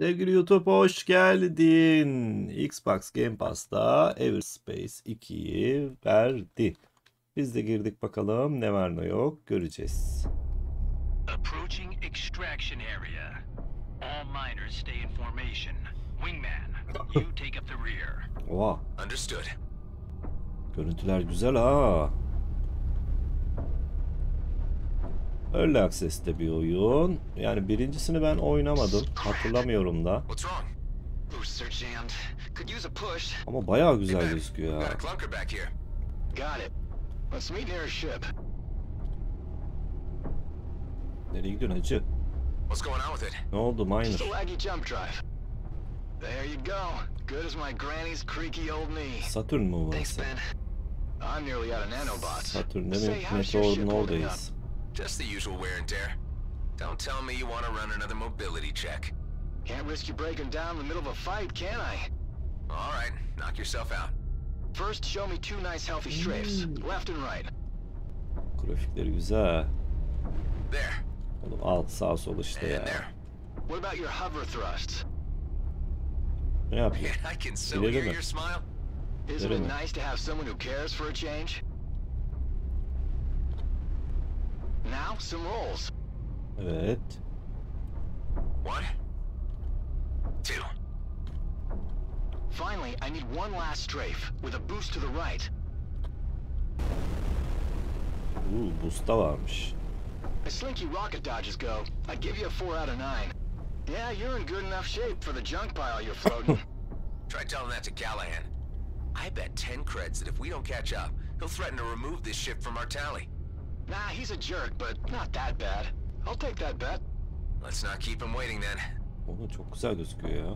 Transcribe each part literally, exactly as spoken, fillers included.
Sevgili YouTube hoş geldin. Xbox Game Pass'ta Everspace iki'yi verdi. Biz de girdik bakalım ne var ne yok göreceğiz. Approaching extraction area. All miners stay in formation. Wingman, you take up the rear. Oha. Understood. Görüntüler güzel ha. Early Access'te bir oyun. Yani birincisini ben oynamadım. Hatırlamıyorum da. Ama bayağı güzel gözüküyor ya. Nereye gidiyorsun hacı? Ne oldu miner? Satürn mü var? Satürn'de mi? Meteor'un oradayız. Just the usual wear and tear. Don't tell me you want to run another mobility check. Can't risk you breaking down in the middle of a fight, can I? All right, knock yourself out. First, show me two nice healthy strafes, left and right. Grafikleri güzel. There. Oğlum alt sağ sol işte ya. What about your hover thrusts? Ne yapayım? I can still hear your smile. Isn't it nice to have someone who cares for a change? Now some rolls. Evet. One. Two. Finally, I need one last strafe with a boost to the right. Ooh, boost da varmış. As slinky rocket dodges go, I give you a four out of nine. Yeah, you're in good enough shape for the junk pile you're floating. Try telling that to Callahan. I bet ten creds that if we don't catch up, he'll threaten to remove this ship from our tally. Nah, he's a jerk, but not that bad. I'll take that bet. Let's not keep him waiting then. Oğlum çok güzel gözüküyor ya.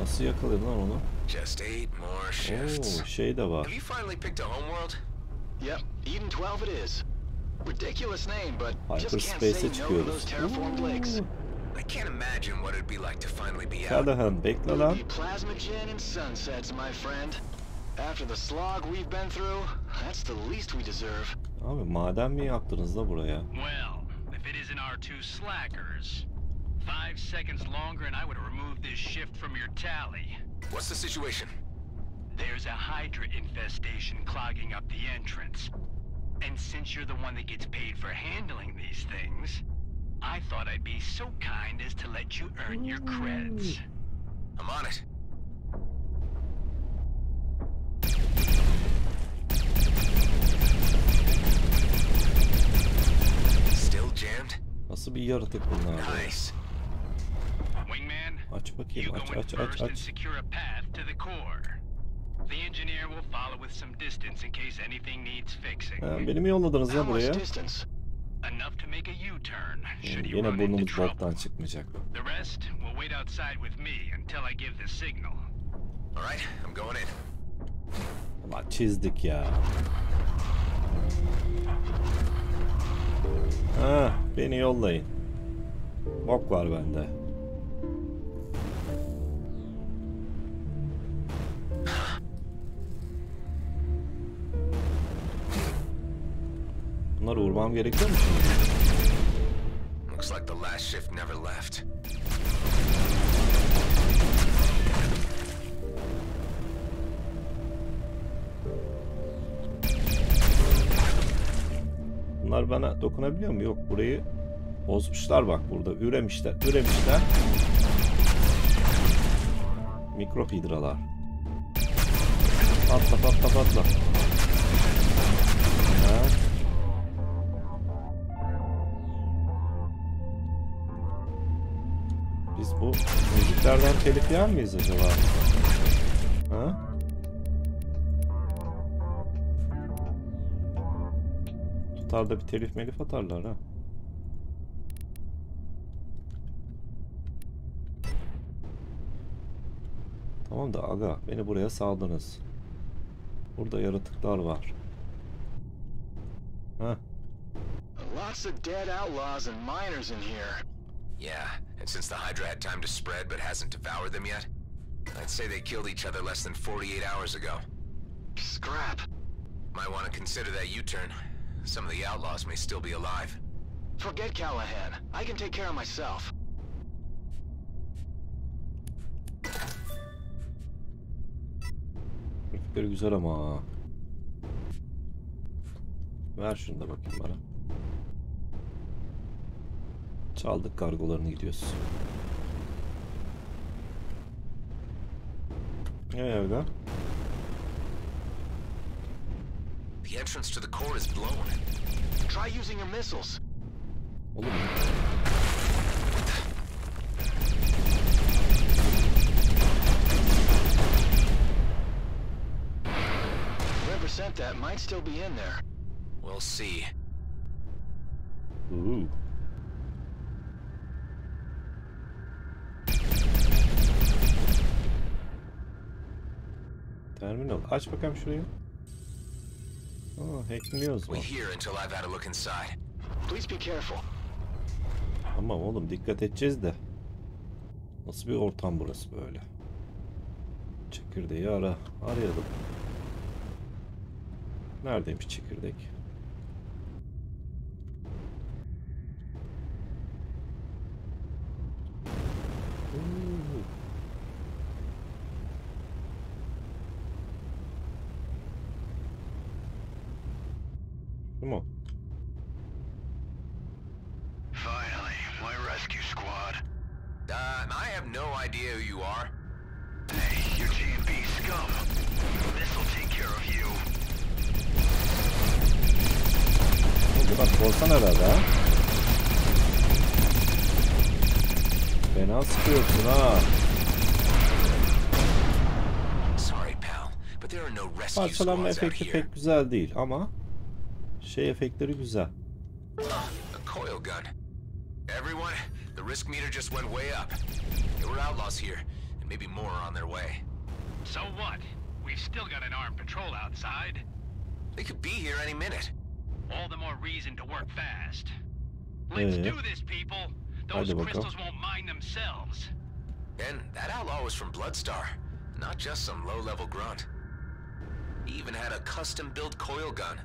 Nasıl yakaladın lan onu? Just eight more shifts. Oo, şey de var. Have you finally picked a homeworld? Yep, Eden twelve it is. Ridiculous name, but just can't say no to those terraformed lakes. I can't imagine what it'd be like to finally be out. Callahan, bekle lan. Plasma gen and sunsets, my friend. After the slog we've been through, that's the least we deserve. Abi maden mi yaptınız da buraya? Well, if it isn't our two slackers, five seconds longer and I would remove this shift from your tally. What's the situation? There's a hydra infestation clogging up the entrance. And since you're the one that gets paid for handling these things, I thought I'd be so kind as to let you earn your creds. I'm on it. Nasıl bir yaratık bunlar? Aç bakayım, aç, aç, aç, aç. Ha, beni mi yolladınız ya buraya? Yani yine burnumuz boktan çıkmayacak. Ulan çizdik ya. Ha, beni yollayın. Bok var bende. Bunları vurmam gerekiyor mu? Looks like the last shift never left. Bunlar bana dokunabiliyor mu? Yok, burayı bozmuşlar bak burada. Üremişler, üremişler. Mikrop hidralar. Patla patla patla. Ha. Biz bu müziklerden telif yer miyiz acaba? Ha? Tutarda bir telif melif atarlar ha. Tamam da aga beni buraya saldınız. Burada yaratıklar var. Heh. Lots of dead outlaws and miners in here. Yeah, and since the Hydra had time to spread but hasn't devoured them yet, I'd say they killed each other less than forty-eight hours ago. Scrap. Might want to consider that U-turn. Some of the outlaws may still be alive. Forget Callahan. I can take care of myself. Grafikleri güzel ama. Ver şunu da bakayım bana. Çaldık kargolarını, gidiyoruz. Ne evde? The entrance to the core is blown. Try using your missiles. Oğlum. Whoever sent that might still be in there. We'll see. Ooh. Terminal. Aç bakalım şurayı. Oh, hackliyoruz mu? Tamam oğlum, dikkat edeceğiz de. Nasıl bir ortam burası böyle? Çekirdeği ara. Arayalım. Neredeymiş çekirdek? Parçalanma efekti pek güzel değil ama şey efektleri güzel. Evet. Hadi bakalım. And that outlaw was from Bloodstar, not just some low-level grunt. He even had a custom-built coil gun.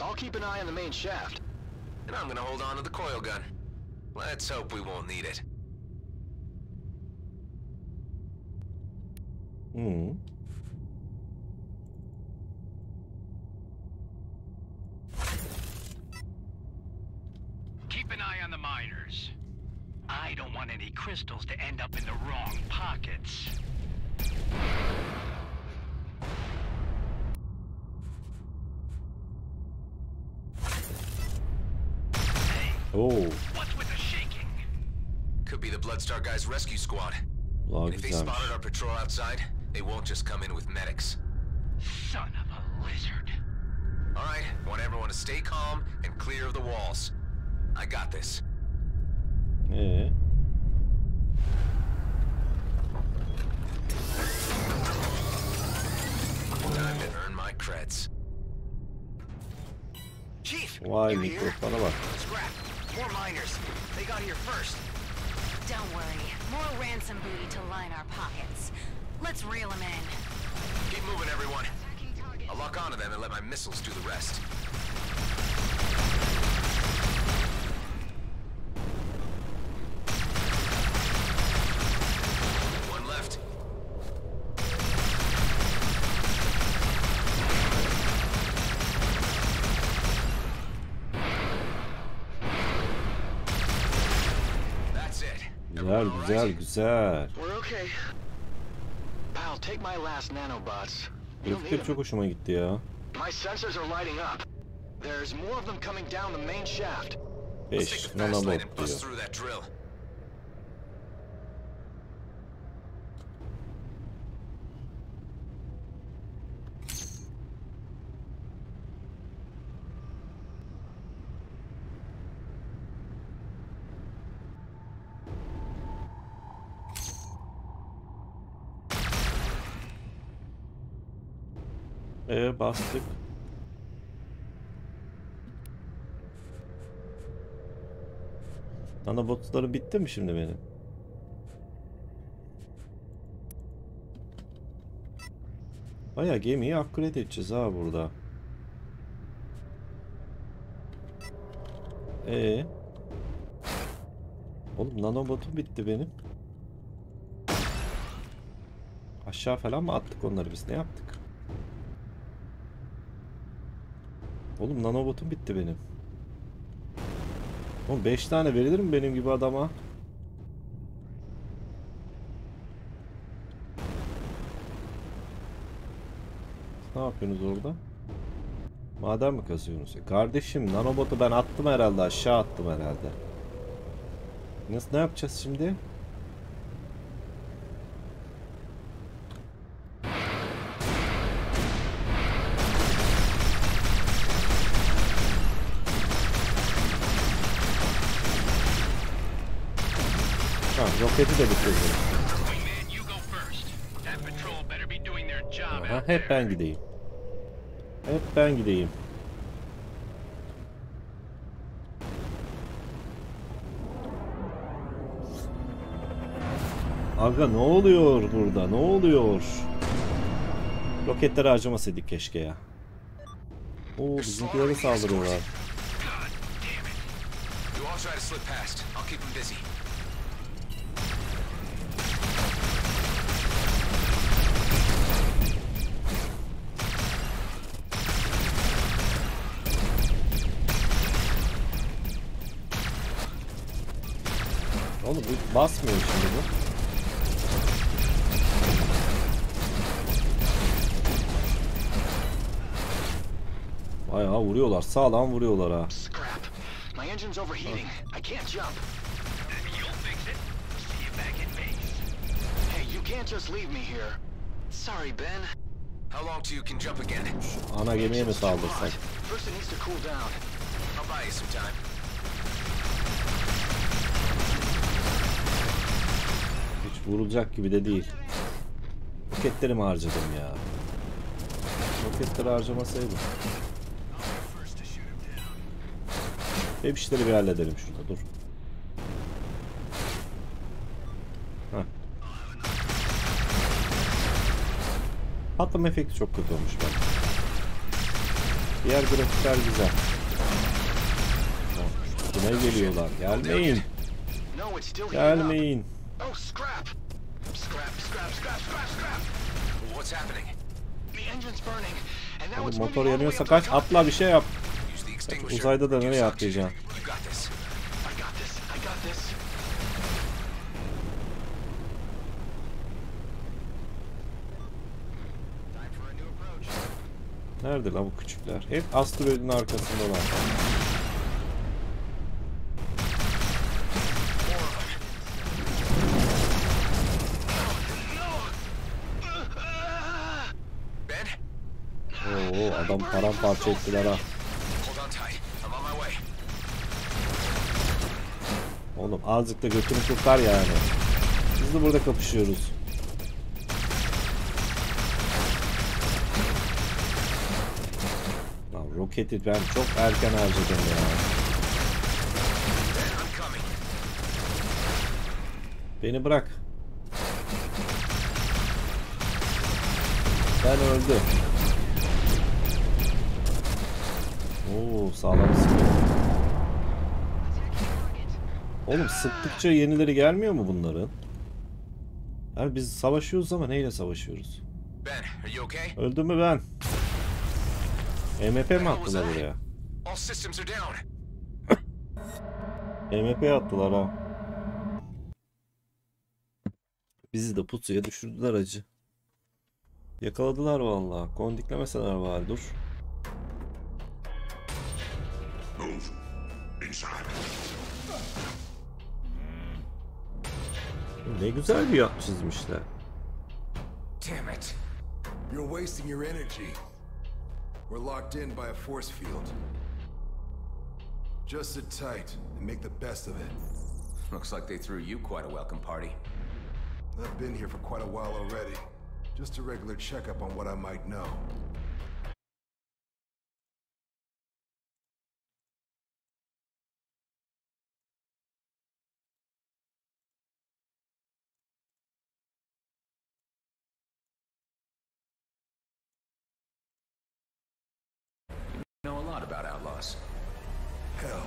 I'll keep an eye on the main shaft, and I'm gonna hold on to the coil gun. Let's hope we won't need it. Hmm. Keep an eye on the miners. I don't want any crystals to end up in the wrong pockets. Oh. What's with the shaking? Could be the Bloodstar guys' rescue squad. And if they spotted our patrol outside, they won't just come in with medics. Son of a lizard. All right, want everyone to stay calm and clear of the walls. I got this. Yeah. Time to earn my creds. Chief, why you here? More miners. They got here first. Don't worry. More ransom booty to line our pockets. Let's reel them in. Keep moving, everyone. I'll lock onto them and let my missiles do the rest. One left. Güzel, güzel, güzel. Grafikler çok hoşuma gitti ya. beş nanobot diyor. Eee bastık. Nanobotları bitti mi şimdi benim? Bayağı gemiyi upgrade edeceğiz ha burada. Eee? Oğlum nanobotu bitti benim. Aşağı falan mı attık onları, biz ne yaptık? Oğlum nanobotum bitti benim. Oğlum beş tane verilir mi benim gibi adama? Ne yapıyorsunuz orada? Maden mi kazıyorsunuz? E kardeşim nanobotu ben attım herhalde, aşağı attım herhalde. Nasıl, ne yapacağız şimdi? Tamam, roketi de bitirdim. Aha, hep ben gideyim. Hep ben gideyim. Aga ne oluyor burada? Ne oluyor? Roketleri harcamasaydık keşke ya. Oo, bizimkilere saldırıyorlar. Oğlum bu basmıyor şimdi bu. Bayağı vuruyorlar, sağlam vuruyorlar ha. Ana gemiye mi saldırsak? Hiç vurulacak gibi de değil. Roketleri mi harcadım ya? Roketleri harcamasaydım. Hep işleri bir halledelim şurada, dur. Heh. Patlama efekti çok kötü olmuş bak. Diğer grafikler güzel. Buna geliyorlar, gelmeyin. Gelmeyin. Oğlum, motor yanıyorsa kaç, atla bir şey yap. Uzayda da nereye atlayacağım? Nerede la bu küçükler? Hep asteroidin arkasındalar. Oo, adam paramparça ettiler ha. Oğlum azıcık da götünü kurtar yani. Biz de burada kapışıyoruz. Lan roketi ben çok erken harcadım ya. Beni bırak. Ben öldüm. Oo, sağlam sıkıntı. Oğlum sıktıkça yenileri gelmiyor mu bunların? Yani biz savaşıyoruz ama neyle savaşıyoruz? Ben, öldüm mü ben? M P mi attılar buraya? M P attılar ha. Bizi de pusuya düşürdüler acı. Yakaladılar vallahi. Kondiklemeseler var, dur. Ne güzel bir yol çizmişler. Damn it. You're wasting your energy. We're locked in by a force field. Just sit tight and make the best of it. Looks like they threw you quite a welcome party. I've been here for quite a while already. Just a regular checkup on what I might know. Hell,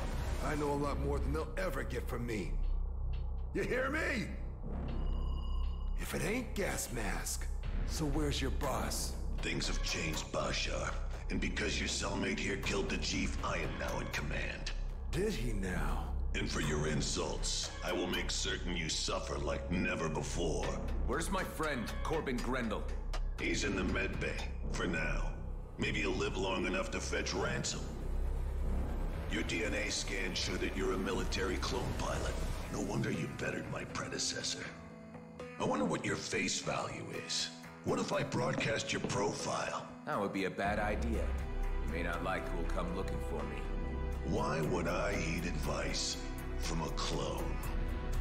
I know a lot more than they'll ever get from me. You hear me? If it ain't gas mask, so where's your boss? Things have changed, Bashar. And because your cellmate here killed the chief, I am now in command. Did he now? And for your insults, I will make certain you suffer like never before. Where's my friend, Corbin Grendel? He's in the med bay, for now. Maybe he'll live long enough to fetch ransom. Your D N A scan showed that you're a military clone pilot. No wonder you bettered my predecessor. I wonder what your face value is. What if I broadcast your profile? That would be a bad idea. You may not like who'll come looking for me. Why would I heed advice from a clone?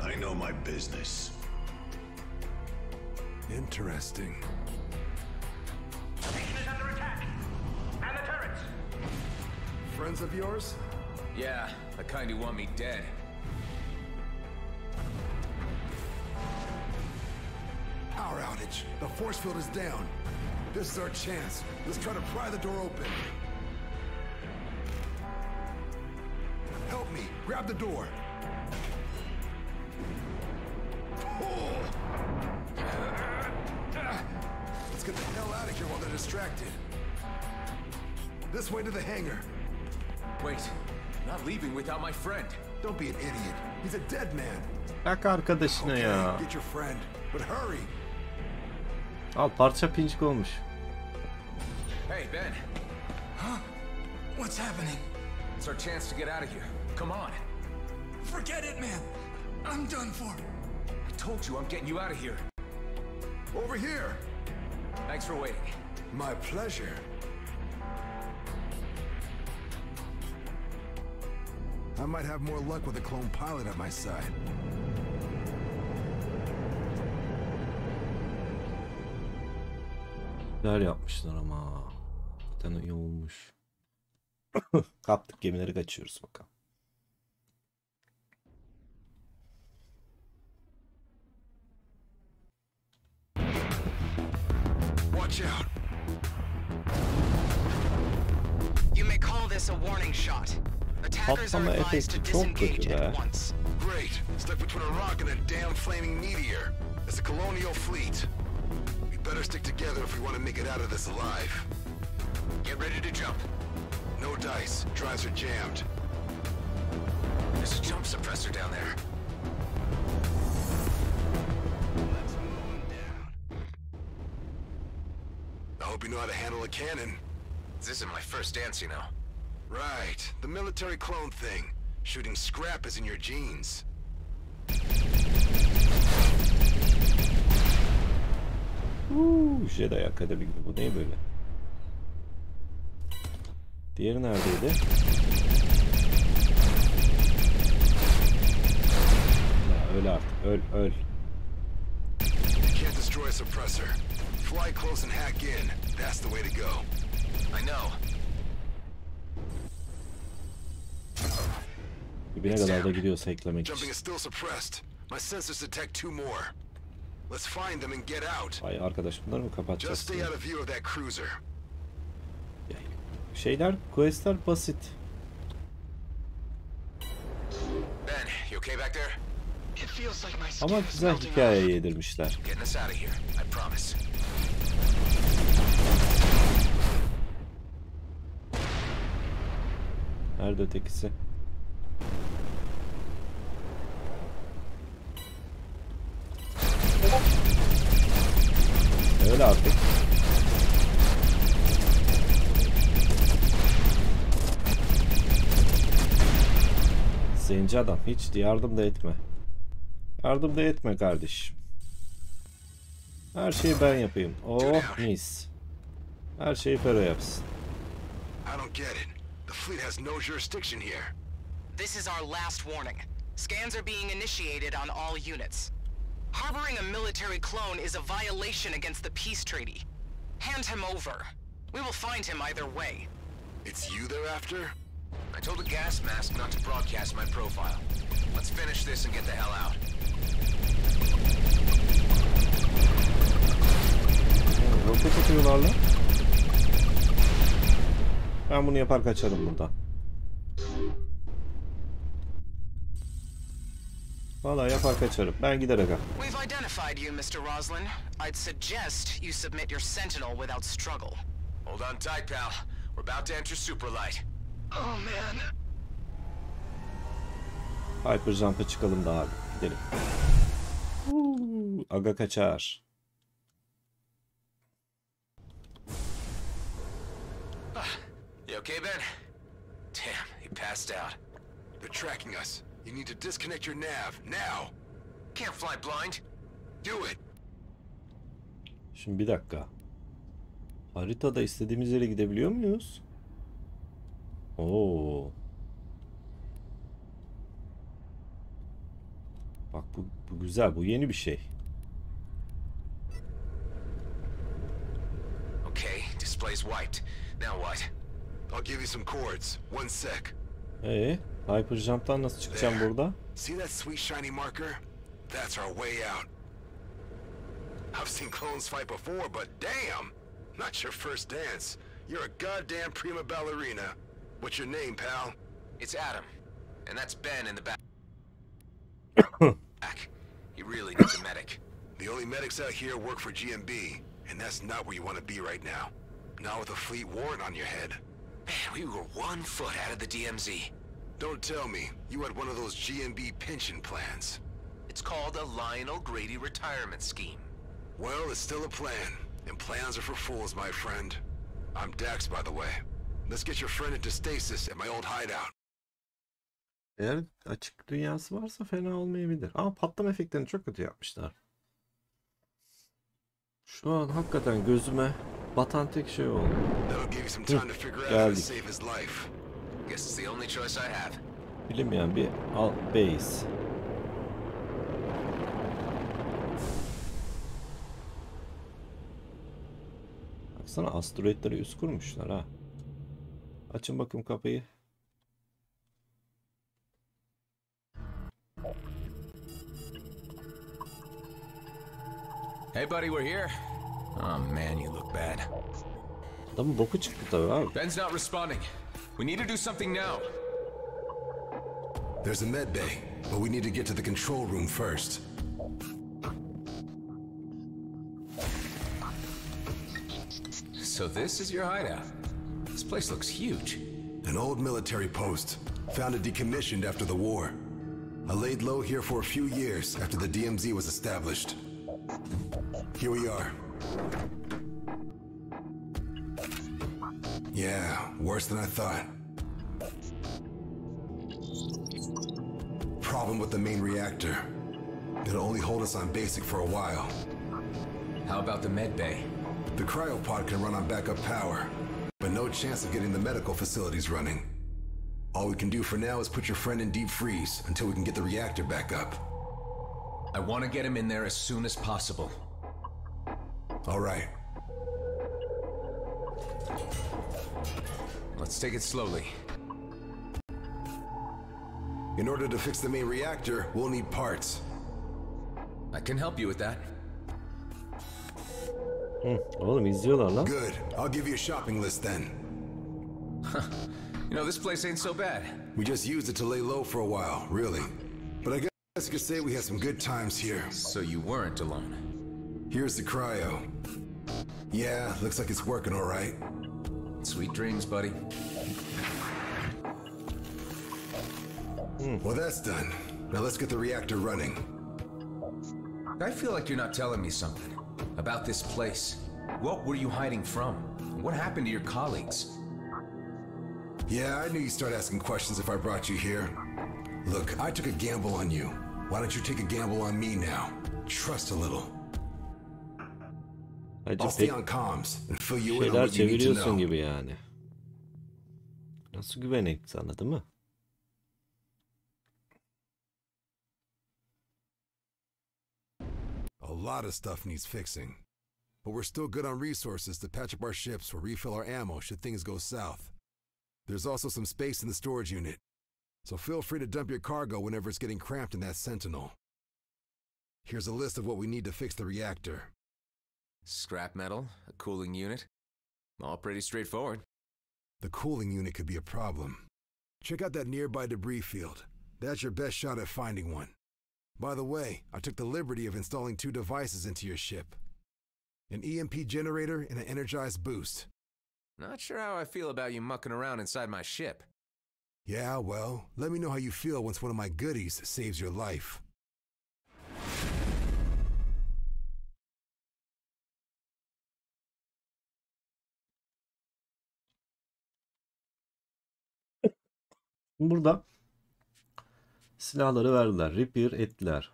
I know my business. Interesting. The station is under attack. And the turrets. Friends of yours? Yeah, the kind who want me dead. Power outage. The force field is down. This is our chance. Let's try to pry the door open. Help me. Grab the door. Pull. Let's get the hell out of here while they're distracted. This way to the hangar. Wait. I'm not leaving without my friend. Don't be an idiot. He's a dead man. Okay, get your friend, but hurry. Al parça pinçik olmuş. Hey Ben. Huh? What's happening? It's our chance to get out of here. Come on. Forget it, man. I'm done for. I told you I'm getting you out of here. Over here. Thanks for waiting. My pleasure. I might have more luck with a clone pilot at my side. Güzel yapmışlar ama. Zaten iyi olmuş. Kaptık gemileri, kaçıyoruz bakalım. Watch out. You may call this a warning shot. Attackers are advised to disengage at once. Great. Stuck between a rock and a damn flaming meteor. It's a colonial fleet. We better stick together if we want to make it out of this alive. Get ready to jump. No dice. Drives are jammed. There's a jump suppressor down there. Let's move down. I hope you know how to handle a cannon. This isn't my first dance, you know. Right, the military clone thing. Shooting scrap is in your genes. Uuu, Jedi Akademi gibi, bu ne böyle? Diğeri neredeydi? Ya öl artık, öl, öl. Can't destroy a suppressor. Fly close and hack in. That's the way to go. I know. Dibine kadar da gidiyorsa eklemek için. Vay arkadaş, bunları mı kapatacağız? Şeyler, questler basit. Ama güzel hikaye yedirmişler. Nerede ötekisi? Öyle artık. Zenci adam, hiç yardım da etme. Yardım da etme kardeş. Her şeyi ben yapayım. Oh mis. Her şeyi Fero yapsın. The fleet has no jurisdiction here. This is our last warning. Scans are being initiated on all units. Harboring a military clone is a violation against the peace treaty. Hand him over. We will find him either way. It's you they're after? I told a gas mask not to broadcast my profile. Let's finish this and get the hell out. What Ben bunu yapar kaçarım buradan. Vallahi yapar kaçarım. Ben gider aga. We've identified you, Mister Roslin. I'd suggest you submit your Sentinel without struggle. Hold on tight, pal. We're about to enter Superlight. Oh man. Hyperjump'a çıkalım da abi. Gidelim. Uuu, aga kaçar. You okay, Ben? Damn, he passed out. They're tracking us. You need to disconnect your nav now. Can't fly blind. Do it. Şimdi bir dakika. Haritada istediğimiz yere gidebiliyor muyuz? Oo. Bak bu, bu güzel, bu yeni bir şey. Okay, display's wiped. Now what? I'll give you some cords. One sec. Ee, hyperjump'tan nasıl çıkacağım burada? See that sweet shiny marker? That's our way out. I've seen clones fight before, but damn, not your first dance. You're a goddamn prima ballerina. What's your name, pal? It's Adam, and that's Ben in the back. He really needs a medic. The only medics out here work for G M B, and that's not where you want to be right now. Not with a fleet warrant on your head. Man, we were one foot out of the D M Z. Don't tell me you had one of those G M B pension plans. It's called a Lionel Grady retirement scheme. Well, it's still a plan, and plans are for fools, my friend. I'm Dax, by the way. Let's get your friend into stasis at my old hideout. Eğer açık dünyası varsa fena olmayabilir. Ama patlama efektlerini çok kötü yapmışlar. Şu an hakikaten gözüme batan tek şey oldu. Geldik. Bilinmeyen bir alt base. Baksana asteroidlere üst kurmuşlar ha. Açın bakayım kapıyı. Hey buddy, we're here. Oh man, you look bad. Adam boku çıktı tabii abi. Ben's not responding. We need to do something now. There's a med bay, but we need to get to the control room first. So this is your hideout. This place looks huge. An old military post, founded decommissioned after the war. I laid low here for a few years after the D M Z was established. Here we are. Yeah, worse than I thought. Problem with the main reactor. It'll only hold us on basic for a while. How about the med bay? The cryopod can run on backup power, but no chance of getting the medical facilities running. All we can do for now is put your friend in deep freeze until we can get the reactor back up. I want to get him in there as soon as possible. All right. Let's take it slowly. In order to fix the main reactor, we'll need parts. I can help you with that. Hmm. Oğlum izliyorlar lan. Good. I'll give you a shopping list then. You know, this place ain't so bad. We just used it to lay low for a while, really. But I guess you could say we had some good times here. So you weren't alone. Here's the cryo. Yeah, looks like it's working all right. Sweet dreams, buddy. Mm. Well, that's done. Now let's get the reactor running. I feel like you're not telling me something. About this place. What were you hiding from? What happened to your colleagues? Yeah, I knew you'd start asking questions if I brought you here. Look, I took a gamble on you. Why don't you take a gamble on me now? Trust a little. I'll stay on comms and fill you in on what you need to know. Gibi yani. Nasıl güvenek sana, değil mi? A lot of stuff needs fixing, but we're still good on resources to patch up our ships or refill our ammo should things go south. There's also some space in the storage unit, so feel free to dump your cargo whenever it's getting cramped in that Sentinel. Here's a list of what we need to fix the reactor. Scrap metal, a cooling unit, all pretty straightforward. The cooling unit could be a problem. Check out that nearby debris field. That's your best shot at finding one. By the way, I took the liberty of installing two devices into your ship. An E M P generator and an energized boost. Not sure how I feel about you mucking around inside my ship. Yeah, well, let me know how you feel once one of my goodies saves your life. Burada silahları verdiler, repair ettiler.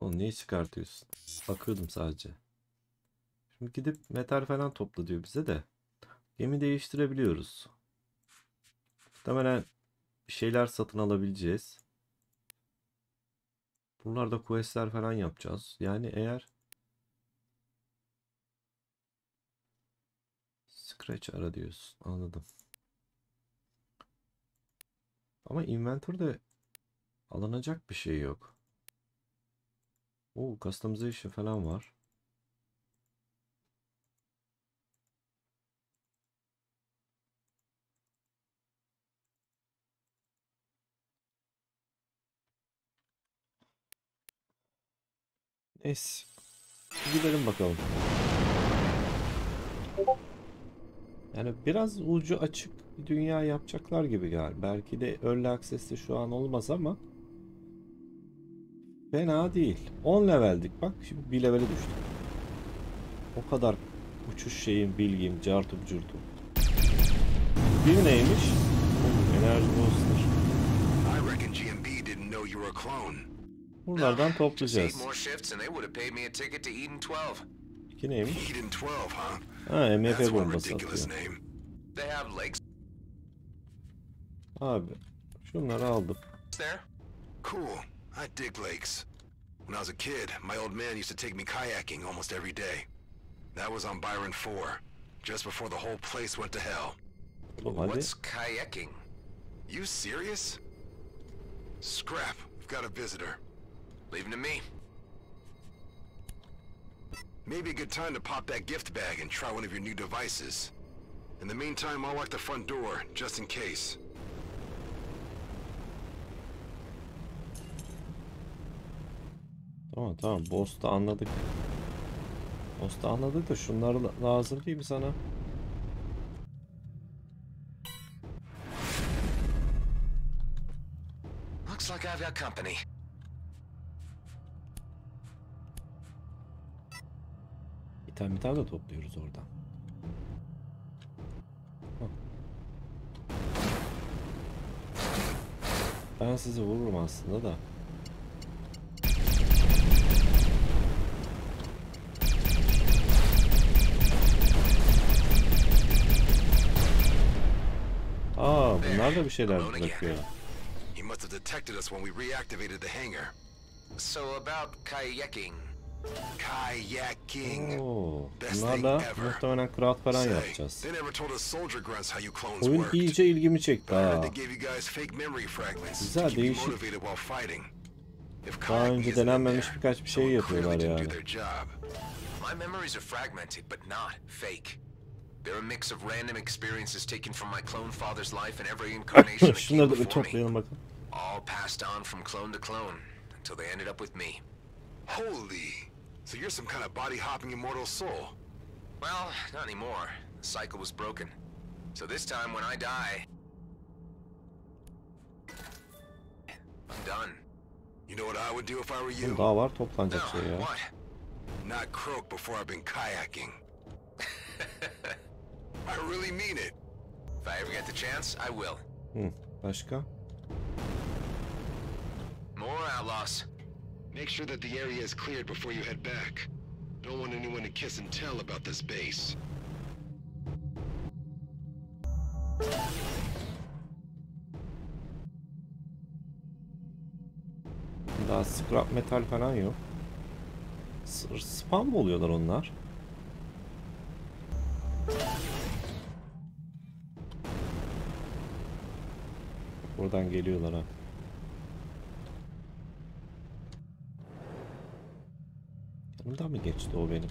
Oğlum niye çıkartıyorsun? Bakıyordum sadece. Şimdi gidip metal falan topla diyor bize de. Gemi değiştirebiliyoruz. Muhtemelen bir şeyler satın alabileceğiz. Bunlarda questler falan yapacağız. Yani eğer Scratch ara diyorsun. Anladım. Ama inventörde alınacak bir şey yok. Oo, customization falan var. Neyse. Gidelim bakalım. Yani biraz ucu açık bir dünya yapacaklar gibi galiba. Belki de early access'te şu an olmaz ama fena değil. on leveldik bak. Şimdi bir levele düştük. O kadar uçuş şeyim, bilgim, cartım, curtum. Bir neymiş? Enerji booster. I reckon G M B didn't know you were a clone. Bunlardan toplayacağız. İki neymiş? Ha, M F bombası atıyor. Abi, şunları aldım. Oğlum hadi. Leave him to me. Maybe a good time to pop that gift bag and try one of your new devices. In the meantime, I'll lock the front door, just in case. Tamam tamam, boss'ta anladık. Boss'ta anladık da şunlar lazım değil mi sana? Looks like I've got company. İtem item de topluyoruz oradan. Hah. Ben sizi vururum aslında da. Aa, bunlar da bir şeyler bırakıyor. You must have detected us when we reactivated the hangar. So about kayaking. Kayaking. Oo, bunlarla muhtemelen craft falan yapacağız. Oyun iyice ilgimi çekti ha. Güzel, değişik. Daha önce denenmemiş birkaç bir şey yapıyorlar yani. Şunları da bir toplayalım bakalım. So you're some kind of body-hopping immortal soul. Well, not anymore. The cycle was broken. So this time when I die, I'm done. You know what I would do if I were you? Daha var toplanacak şey ya. What? Not croak before I've been kayaking. I really mean it. If I ever get the chance, I will. Hmm, başka? More outlaws. Make sure that the area is cleared before you head back. Don't want anyone to kiss and tell about this base. Daha scrap metal falan yok. Spam mı oluyorlar onlar? Oradan geliyorlar ha. Bundan mı geçti o benim?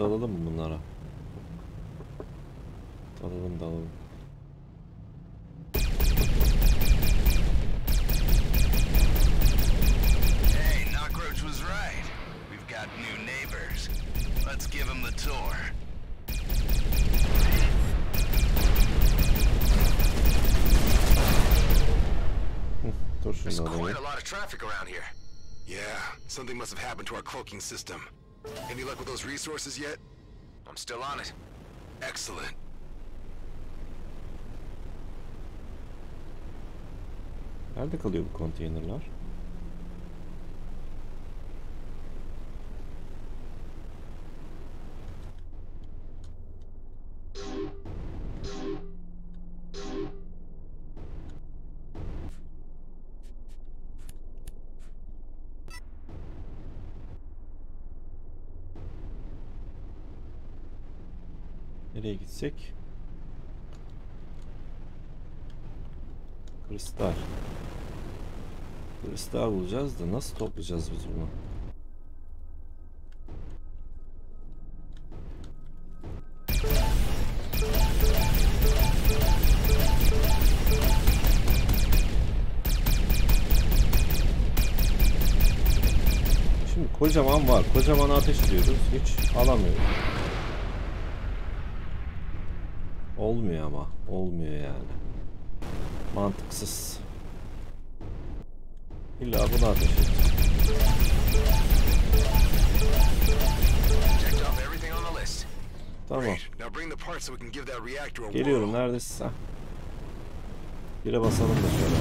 dalalım mı bunlara? Dalalım dalalım. Hey, Knockroach was right. We've got new neighbors. Let's give them the tour. There's quite a lot of traffic around here. Yeah, something must have happened to our cloaking system. Any luck with those resources yet? I'm still on it. Excellent. Nerede kalıyor bu konteynerler? Nereye gitsek? Kristal. Kristal bulacağız da nasıl toplayacağız biz bunu? Şimdi kocaman var. Kocaman ateş ediyoruz. Hiç alamıyoruz. Olmuyor ama. Olmuyor yani. Mantıksız. İlla bunu ateş et. Tamam. Geliyorum. Neredesin sen? Bire basalım da şöyle.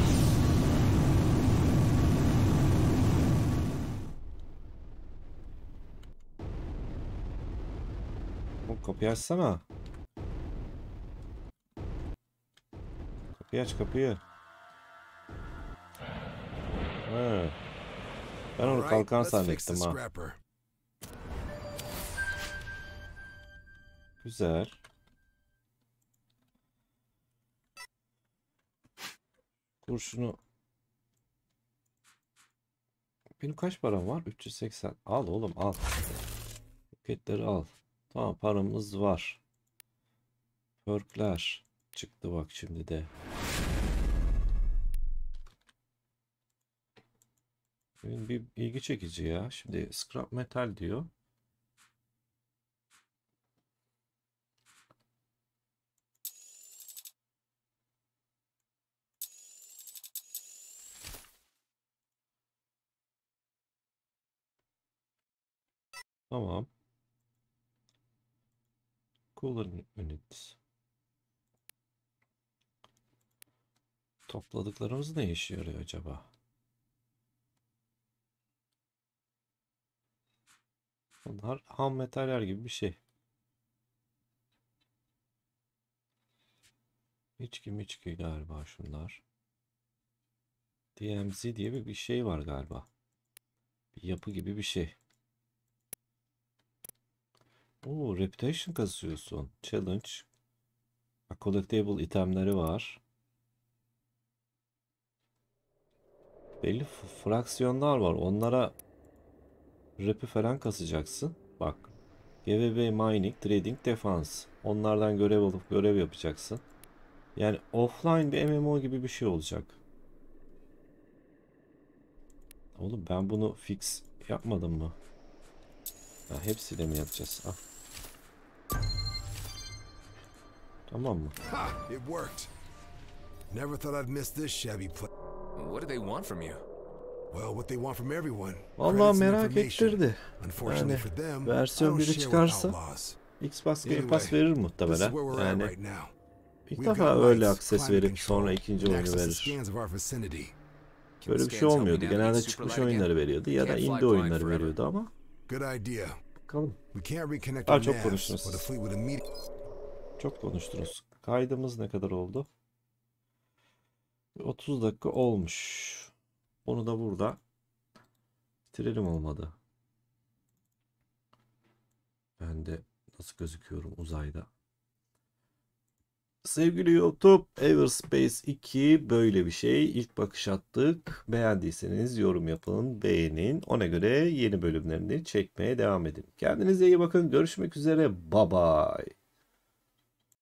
O kapıyı açsana. Kapıyı aç kapıyı. Ha. Ben onu kalkan zannettim ha. Güzel. Kurşunu. Benim kaç param var? üç yüz seksen. Al oğlum al. Paketleri al. Tamam paramız var. Perkler. Çıktı bak şimdi de. Bir ilgi çekici ya. Şimdi scrap metal diyor. Tamam. Cooling unit. Topladıklarımız ne işe yarıyor acaba? Bunlar ham metaller gibi bir şey. İçki miçki galiba şunlar. D M Z diye bir şey var galiba. Bir yapı gibi bir şey. Oo, reputation kazıyorsun. Challenge. A collectible itemleri var. Belli fraksiyonlar var. Onlara rap'i falan kasacaksın. Bak. G M B mining, trading, defense. Onlardan görev alıp görev yapacaksın. Yani offline bir M M O gibi bir şey olacak. Oğlum ben bunu fix yapmadım mı? Ya hepsiyle mi yapacağız? Ah. Tamam mı? It worked. Never thought I'd miss this shabby play. What do they want from you? Well, what they want from everyone. Vallahi merak ettirdi. Yani versiyon biri çıkarsa Xbox Game Pass verir muhtemelen. Yani ilk defa öyle akses verip sonra ikinci oyunu verir. Böyle bir şey olmuyordu. Genelde çıkmış oyunları veriyordu ya da indie oyunları veriyordu ama. Bakalım. Daha çok konuştunuz. Çok konuştunuz. Kaydımız ne kadar oldu? otuz dakika olmuş. Onu da burada bitirelim olmadı. Ben de nasıl gözüküyorum uzayda? Sevgili YouTube, Everspace iki böyle bir şey. İlk bakış attık. Beğendiyseniz yorum yapın, beğenin. Ona göre yeni bölümlerini çekmeye devam edelim. Kendinize iyi bakın. Görüşmek üzere. Bye bye.